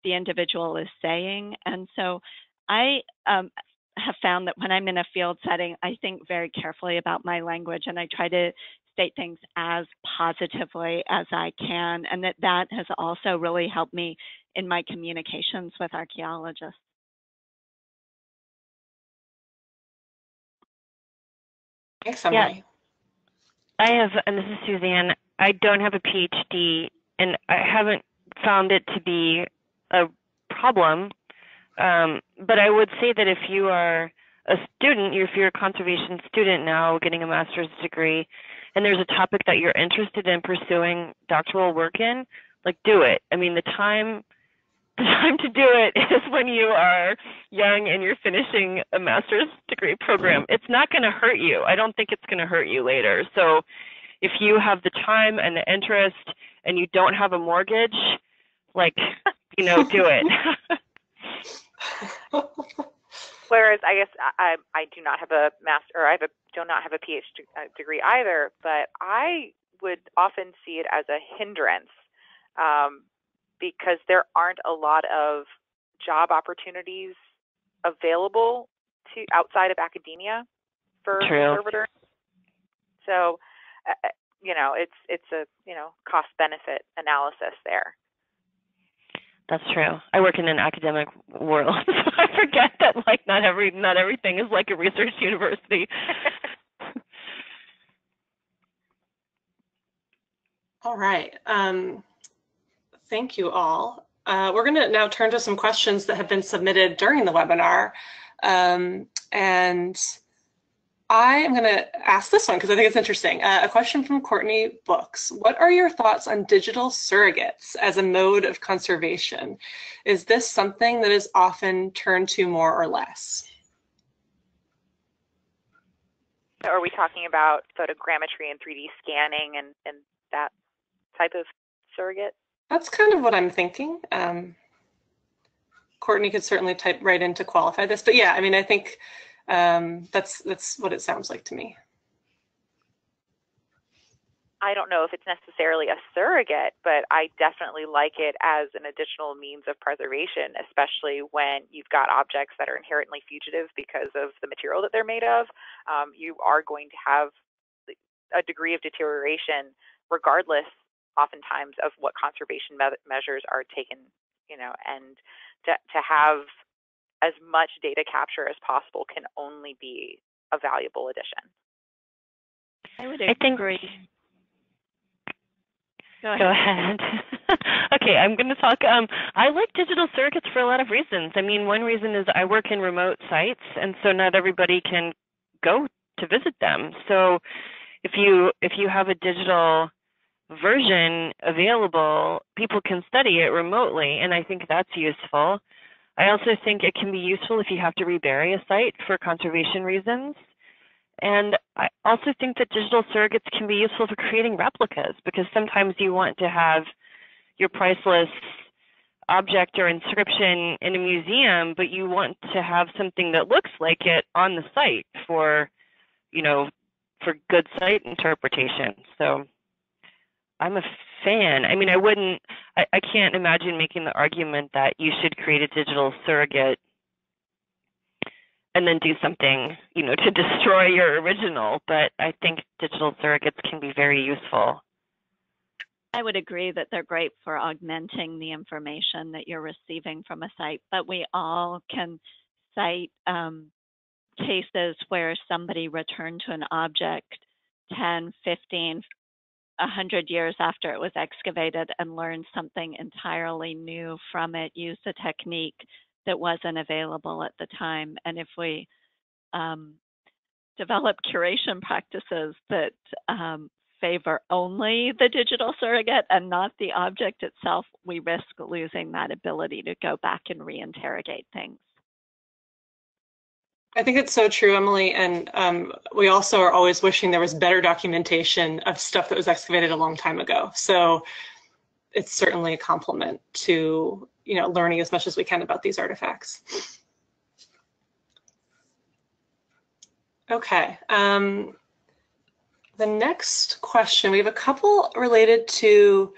the individual is saying. And so I um, have found that when I'm in a field setting, I think very carefully about my language, and I try to state things as positively as I can, and that that has also really helped me in my communications with archaeologists. Thanks, Emily. Yeah. I have, and this is Suzanne, I don't have a PhD, and I haven't found it to be a problem, um, but I would say that if you are a student, if you're a conservation student now getting a master's degree, and there's a topic that you're interested in pursuing doctoral work in, like, do it. I mean, the time, the time to do it is when you are young and you're finishing a master's degree program. It's not going to hurt you. I don't think it's going to hurt you later. So if you have the time and the interest and you don't have a mortgage, like, you know, do it. Whereas I guess I, I do not have a master, or I have a, do not have a PhD degree either, but I would often see it as a hindrance um, because there aren't a lot of job opportunities available to outside of academia for conservators. So, uh, you know, it's, it's a, you know, cost benefit analysis there. That's true. I work in an academic world, so I forget that like not every not everything is like a research university. All right. Um, thank you all. Uh, we're going to now turn to some questions that have been submitted during the webinar, um, and I am going to ask this one because I think it's interesting. Uh, a question from Courtney Books. What are your thoughts on digital surrogates as a mode of conservation? Is this something that is often turned to more or less? So are we talking about photogrammetry and three D scanning and, and that type of surrogate? That's kind of what I'm thinking. Um, Courtney could certainly type right in to qualify this, but yeah, I mean, I think Um, that's that's what it sounds like to me. I don't know if it's necessarily a surrogate, but I definitely like it as an additional means of preservation, especially when you've got objects that are inherently fugitive because of the material that they're made of. Um, you are going to have a degree of deterioration regardless, oftentimes, of what conservation me- measures are taken, you know, and to, to have as much data capture as possible can only be a valuable addition. I would agree. I think, go ahead. Go ahead. Okay, I'm going to talk. Um, I like digital surrogates for a lot of reasons. I mean, one reason is I work in remote sites, and so not everybody can go to visit them. So if you if you have a digital version available, people can study it remotely, and I think that's useful. I also think it can be useful if you have to rebury a site for conservation reasons. And I also think that digital surrogates can be useful for creating replicas, because sometimes you want to have your priceless object or inscription in a museum, but you want to have something that looks like it on the site for, you know, for good site interpretation. So I'm a fan. I mean, I wouldn't, I, I can't imagine making the argument that you should create a digital surrogate and then do something, you know, to destroy your original. But I think digital surrogates can be very useful. I would agree that they're great for augmenting the information that you're receiving from a site, but we all can cite um, cases where somebody returned to an object ten, fifteen, a hundred years after it was excavated and learned something entirely new from it, used a technique that wasn't available at the time. And if we um, develop curation practices that um, favor only the digital surrogate and not the object itself, we risk losing that ability to go back and reinterrogate things. I think it's so true, Emily, and um, we also are always wishing there was better documentation of stuff that was excavated a long time ago. So it's certainly a compliment to, you know, learning as much as we can about these artifacts. Okay, um, the next question, we have a couple related to,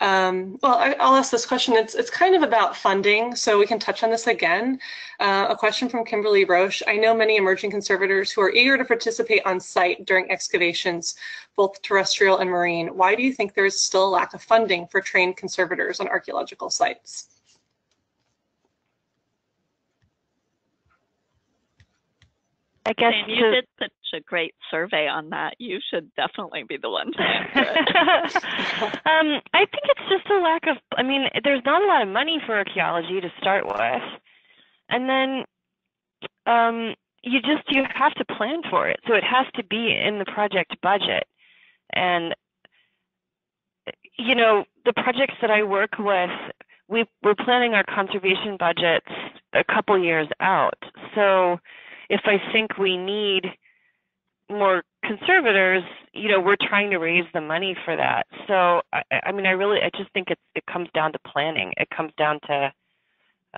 um, well, I, I'll ask this question. It's, it's kind of about funding, so we can touch on this again. Uh, a question from Kimberly Roche. I know many emerging conservators who are eager to participate on site during excavations, both terrestrial and marine. Why do you think there is still a lack of funding for trained conservators on archaeological sites? I guess Sam, you to, did such a great survey on that. You should definitely be the one to answer it. um, I think it's just a lack of, I mean, there's not a lot of money for archaeology to start with. And then um, you just, you have to plan for it. So it has to be in the project budget. And, you know, the projects that I work with, we, we're planning our conservation budgets a couple years out. So if I think we need more conservators, you know, we're trying to raise the money for that. So, I, I mean, I really, I just think it's, it comes down to planning. It comes down to,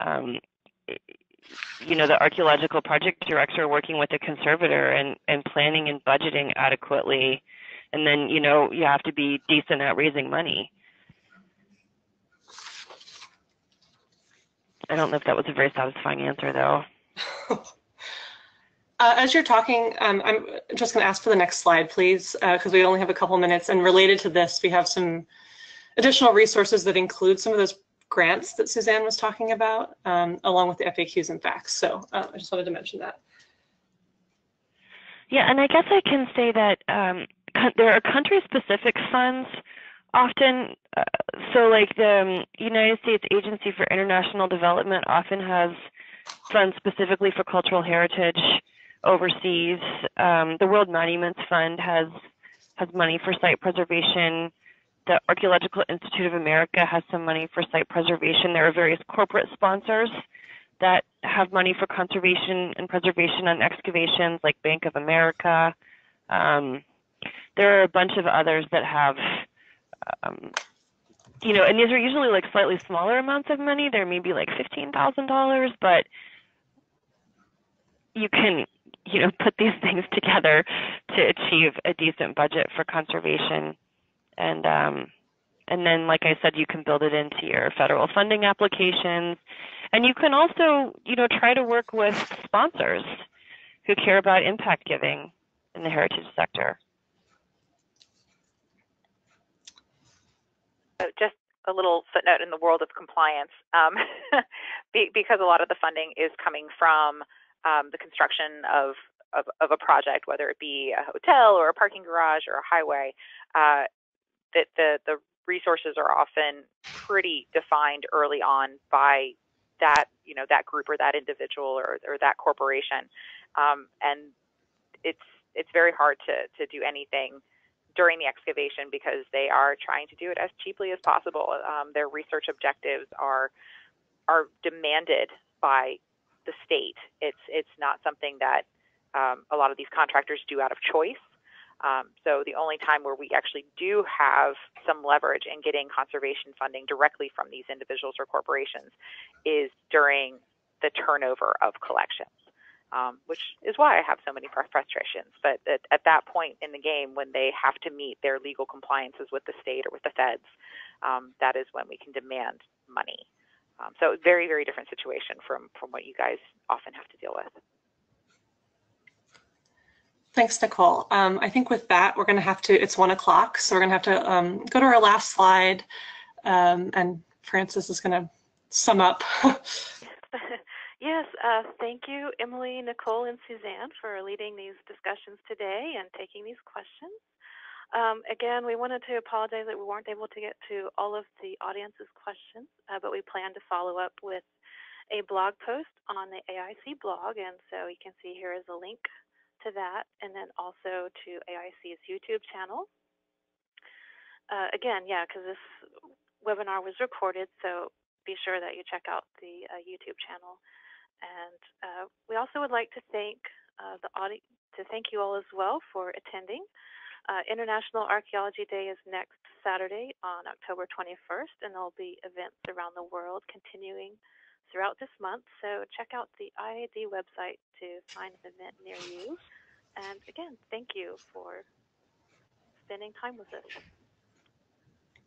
um, you know, the archaeological project director working with a conservator and, and planning and budgeting adequately. And then, you know, you have to be decent at raising money. I don't know if that was a very satisfying answer, though. Uh, as you're talking, um, I'm just going to ask for the next slide, please, because uh, we only have a couple minutes. And related to this, we have some additional resources that include some of those grants that Suzanne was talking about, um, along with the F A Qs and facts. So uh, I just wanted to mention that. Yeah, and I guess I can say that um, there are country-specific funds often. Uh, so like the um, United States Agency for International Development often has funds specifically for cultural heritage overseas. Um, the World Monuments Fund has has money for site preservation. The Archaeological Institute of America has some money for site preservation. There are various corporate sponsors that have money for conservation and preservation on excavations, like Bank of America. Um, there are a bunch of others that have, um, you know, and these are usually like slightly smaller amounts of money. There may be like fifteen thousand dollars, but you can, you know, put these things together to achieve a decent budget for conservation. And um, and then, like I said, you can build it into your federal funding applications. And you can also, you know, try to work with sponsors who care about impact giving in the heritage sector. So just a little footnote in the world of compliance, um, because a lot of the funding is coming from um, the construction of, of, of a project, whether it be a hotel or a parking garage or a highway, uh, that the, the resources are often pretty defined early on by that, you know, that group or that individual or, or that corporation. Um, and it's, it's very hard to, to do anything during the excavation because they are trying to do it as cheaply as possible. Um, their research objectives are are demanded by the state. It's it's not something that um, a lot of these contractors do out of choice. Um, so the only time where we actually do have some leverage in getting conservation funding directly from these individuals or corporations is during the turnover of collections. Um, which is why I have so many frustrations. But at, at that point in the game, when they have to meet their legal compliances with the state or with the feds, um, that is when we can demand money. Um, so very, very different situation from, from what you guys often have to deal with. Thanks, Nichole. Um, I think with that, we're going to have to, it's one o'clock, so we're going to have to um, go to our last slide, um, and Frances is going to sum up. Yes, uh, thank you, Emily, Nichole, and Suzanne for leading these discussions today and taking these questions. Um, again, we wanted to apologize that we weren't able to get to all of the audience's questions, uh, but we plan to follow up with a blog post on the A I C blog, and so you can see here is a link to that, and then also to A I C's YouTube channel. Uh, again, yeah, because this webinar was recorded, so be sure that you check out the uh, YouTube channel. And uh, we also would like to thank uh, the audi to thank you all as well for attending. Uh, International Archaeology Day is next Saturday on October twenty-first, and there'll be events around the world continuing throughout this month, so check out the I A D website to find an event near you. And again, thank you for spending time with us.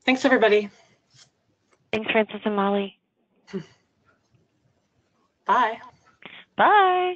Thanks, everybody. Thanks, Frances and Molly. Bye. Bye.